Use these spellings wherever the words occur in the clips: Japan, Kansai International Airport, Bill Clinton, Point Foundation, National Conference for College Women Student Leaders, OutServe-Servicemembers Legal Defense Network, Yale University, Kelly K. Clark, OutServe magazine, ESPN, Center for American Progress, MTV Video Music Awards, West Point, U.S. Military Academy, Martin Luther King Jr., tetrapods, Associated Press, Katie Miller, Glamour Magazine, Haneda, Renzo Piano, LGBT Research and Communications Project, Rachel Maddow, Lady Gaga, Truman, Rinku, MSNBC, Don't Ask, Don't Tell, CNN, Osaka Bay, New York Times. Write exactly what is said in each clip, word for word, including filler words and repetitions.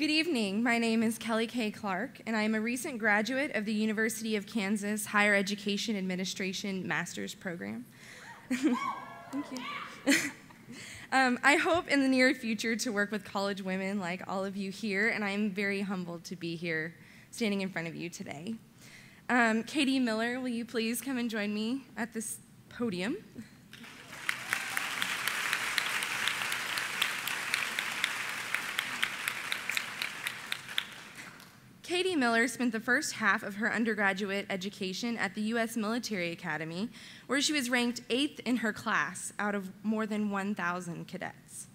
Good evening. My name is Kelly K. Clark, and I am a recent graduate of the University of Kansas Higher Education Administration Master's Program. Thank you. um, I hope in the near future to work with college women like all of you here, and I am very humbled to be here standing in front of you today. Um, Katie Miller, will you please come and join me at this podium? Katie Miller spent the first half of her undergraduate education at the U S Military Academy, where she was ranked eighth in her class out of more than one thousand cadets.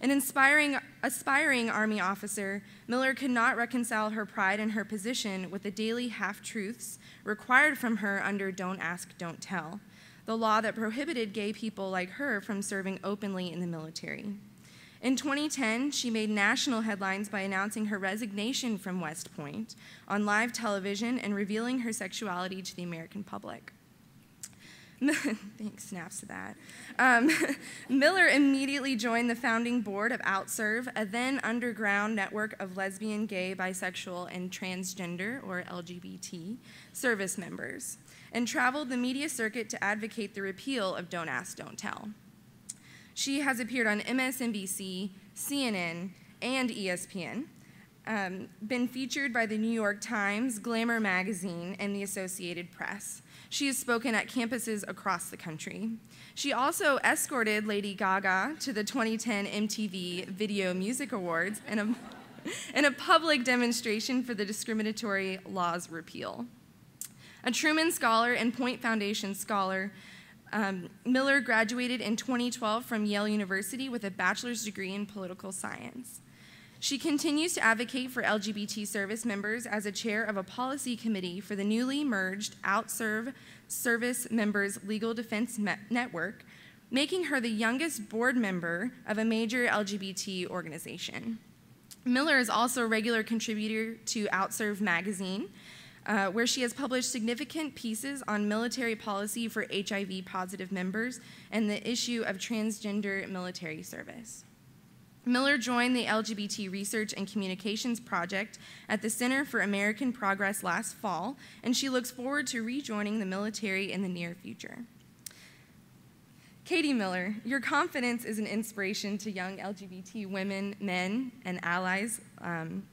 An inspiring, aspiring Army officer, Miller could not reconcile her pride in her position with the daily half-truths required from her under Don't Ask, Don't Tell, the law that prohibited gay people like her from serving openly in the military. In twenty ten, she made national headlines by announcing her resignation from West Point on live television and revealing her sexuality to the American public. Thanks, snaps to that. Um, Miller immediately joined the founding board of OutServe, a then underground network of lesbian, gay, bisexual, and transgender, or L G B T, service members, and traveled the media circuit to advocate the repeal of Don't Ask, Don't Tell. She has appeared on M S N B C, C N N, and E S P N, um, been featured by the New York Times, Glamour Magazine, and the Associated Press. She has spoken at campuses across the country. She also escorted Lady Gaga to the twenty ten M T V Video Music Awards in a, in a public demonstration for the discriminatory law's repeal. A Truman Scholar and Point Foundation Scholar, Um, Miller graduated in twenty twelve from Yale University with a bachelor's degree in political science. She continues to advocate for L G B T service members as a chair of a policy committee for the newly merged OutServe Service Members Legal Defense Met Network, making her the youngest board member of a major L G B T organization. Miller is also a regular contributor to OutServe magazine, Uh, where she has published significant pieces on military policy for H I V-positive members and the issue of transgender military service. Miller joined the L G B T Research and Communications Project at the Center for American Progress last fall, and she looks forward to rejoining the military in the near future. Katie Miller, your confidence is an inspiration to young L G B T women, men, and allies. Um,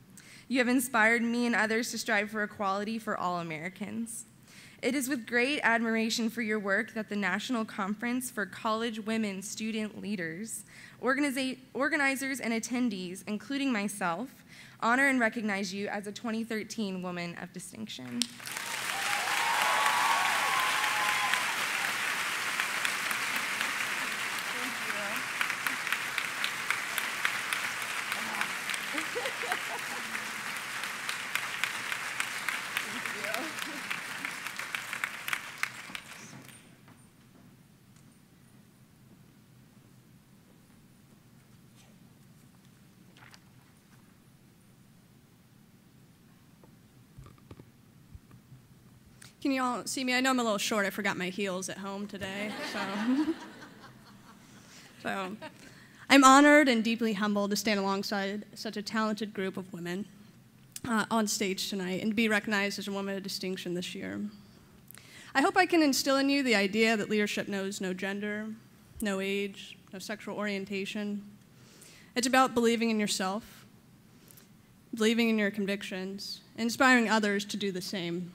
You have inspired me and others to strive for equality for all Americans. It is with great admiration for your work that the National Conference for College Women Student Leaders, organizers and attendees, including myself, honor and recognize you as a twenty thirteen Woman of Distinction. Can you all see me? I know I'm a little short. I forgot my heels at home today. So, so I'm honored and deeply humbled to stand alongside such a talented group of women uh, on stage tonight and be recognized as a woman of distinction this year. I hope I can instill in you the idea that leadership knows no gender, no age, no sexual orientation. It's about believing in yourself, believing in your convictions, inspiring others to do the same.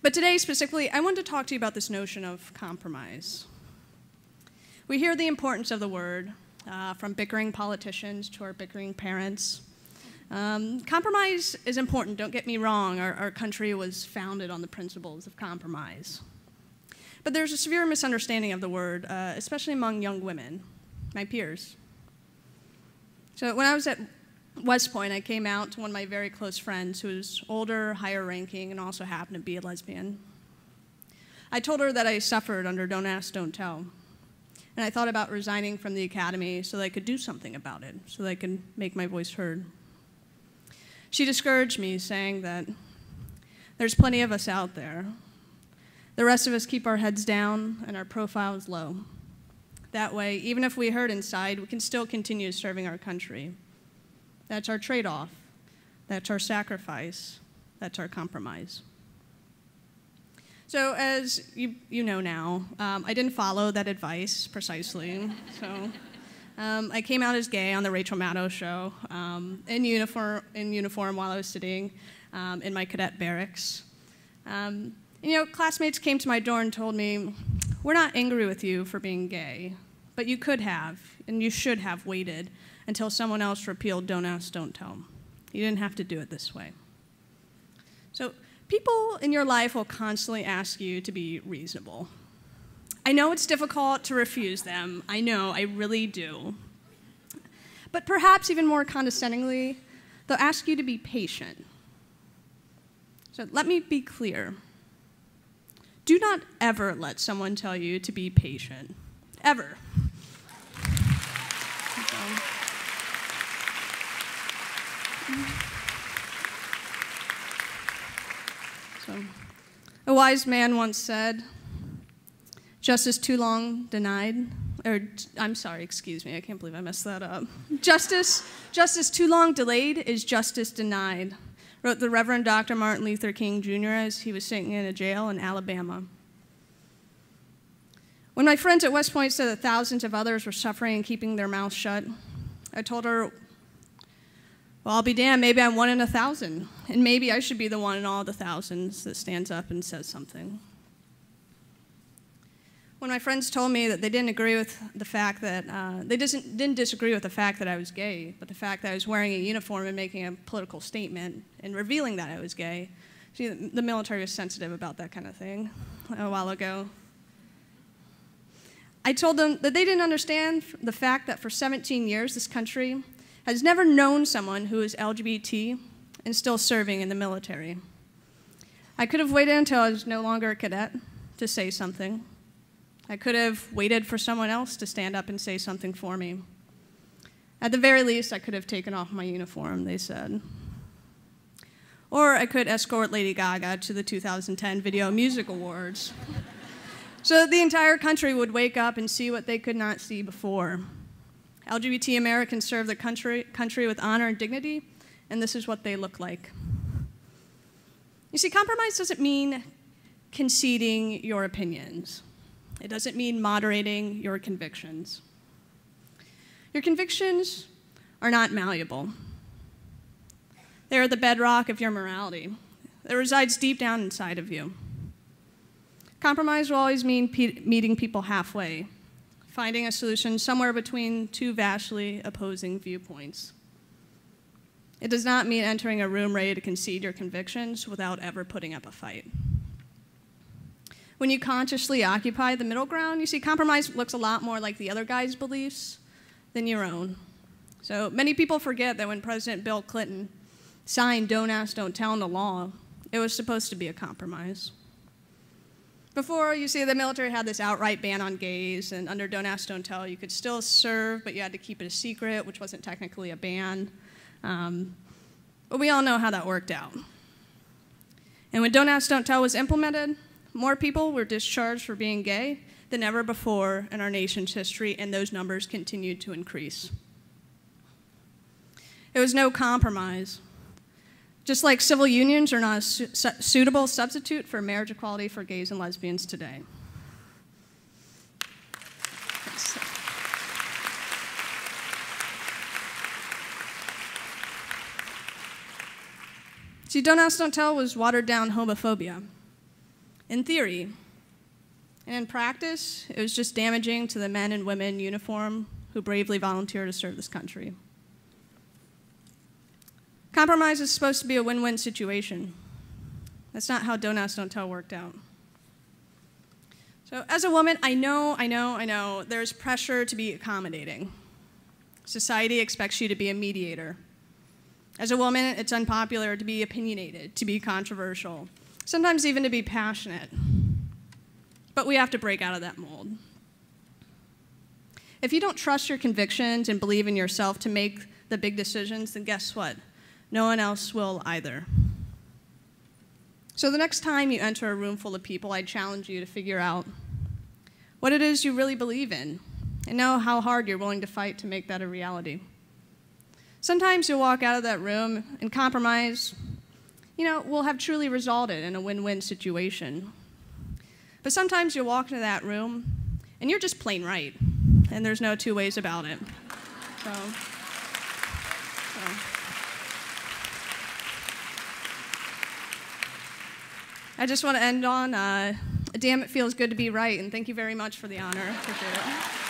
But today, specifically, I wanted to talk to you about this notion of compromise. We hear the importance of the word uh, from bickering politicians to our bickering parents. Um, compromise is important, don't get me wrong. Our, our country was founded on the principles of compromise. But there's a severe misunderstanding of the word, uh, especially among young women, my peers. So when I was at West Point, I came out to one of my very close friends who was older, higher ranking, and also happened to be a lesbian. I told her that I suffered under Don't Ask, Don't Tell. And I thought about resigning from the academy so that I could do something about it, so that I could make my voice heard. She discouraged me, saying that there's plenty of us out there. The rest of us keep our heads down and our profiles low. That way, even if we hurt inside, we can still continue serving our country. That's our trade-off. That's our sacrifice. That's our compromise. So as you, you know now, um, I didn't follow that advice precisely. So um, I came out as gay on the Rachel Maddow show um, in, uniform, in uniform while I was sitting um, in my cadet barracks. Um, and, you know, classmates came to my door and told me, "We're not angry with you for being gay, but you could have and you should have waited until someone else repealed Don't Ask, Don't Tell. You didn't have to do it this way." So people in your life will constantly ask you to be reasonable. I know it's difficult to refuse them. I know, I really do. But perhaps even more condescendingly, they'll ask you to be patient. So let me be clear. Do not ever let someone tell you to be patient, ever. So. So, a wise man once said, "Justice too long denied," or I'm sorry, excuse me, I can't believe I messed that up. "Justice, justice too long delayed is justice denied," wrote the Reverend Doctor Martin Luther King Junior as he was sitting in a jail in Alabama. When my friends at West Point said that thousands of others were suffering and keeping their mouths shut, I told her, "Well, I'll be damned, maybe I'm one in a thousand, and maybe I should be the one in all the thousands that stands up and says something." When my friends told me that they didn't agree with the fact that, uh, they didn't, didn't disagree with the fact that I was gay, but the fact that I was wearing a uniform and making a political statement and revealing that I was gay, see, the military was sensitive about that kind of thing a while ago. I told them that they didn't understand the fact that for seventeen years this country has never known someone who is L G B T and still serving in the military. I could have waited until I was no longer a cadet to say something. I could have waited for someone else to stand up and say something for me. At the very least, I could have taken off my uniform, they said. Or I could escort Lady Gaga to the two thousand ten Video Music Awards so that the entire country would wake up and see what they could not see before. L G B T Americans serve the country, country with honor and dignity, and this is what they look like. You see, compromise doesn't mean conceding your opinions. It doesn't mean moderating your convictions. Your convictions are not malleable. They are the bedrock of your morality that resides deep down inside of you. Compromise will always mean pe- meeting people halfway, finding a solution somewhere between two vastly opposing viewpoints. It does not mean entering a room ready to concede your convictions without ever putting up a fight. When you consciously occupy the middle ground, you see, compromise looks a lot more like the other guy's beliefs than your own. So many people forget that when President Bill Clinton signed Don't Ask, Don't Tell into law, it was supposed to be a compromise. Before, you see, the military had this outright ban on gays, and under Don't Ask, Don't Tell, you could still serve, but you had to keep it a secret, which wasn't technically a ban. Um, but we all know how that worked out. And when Don't Ask, Don't Tell was implemented, more people were discharged for being gay than ever before in our nation's history, and those numbers continued to increase. It was no compromise. Just like civil unions are not a su suitable substitute for marriage equality for gays and lesbians today. See, Don't Ask, Don't Tell was watered down homophobia, in theory. And in practice, it was just damaging to the men and women in uniform who bravely volunteer to serve this country. Compromise is supposed to be a win-win situation. That's not how Don't Ask, Don't Tell worked out. So as a woman, I know, I know, I know, there's pressure to be accommodating. Society expects you to be a mediator. As a woman, it's unpopular to be opinionated, to be controversial, sometimes even to be passionate. But we have to break out of that mold. If you don't trust your convictions and believe in yourself to make the big decisions, then guess what? No one else will either. So the next time you enter a room full of people, I challenge you to figure out what it is you really believe in and know how hard you're willing to fight to make that a reality. Sometimes you'll walk out of that room and compromise, you know, will have truly resulted in a win-win situation. But sometimes you'll walk into that room and you're just plain right, and there's no two ways about it. So, so. I just want to end on, uh, damn, it feels good to be right, and thank you very much for the honor. Appreciate it.